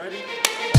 Ready?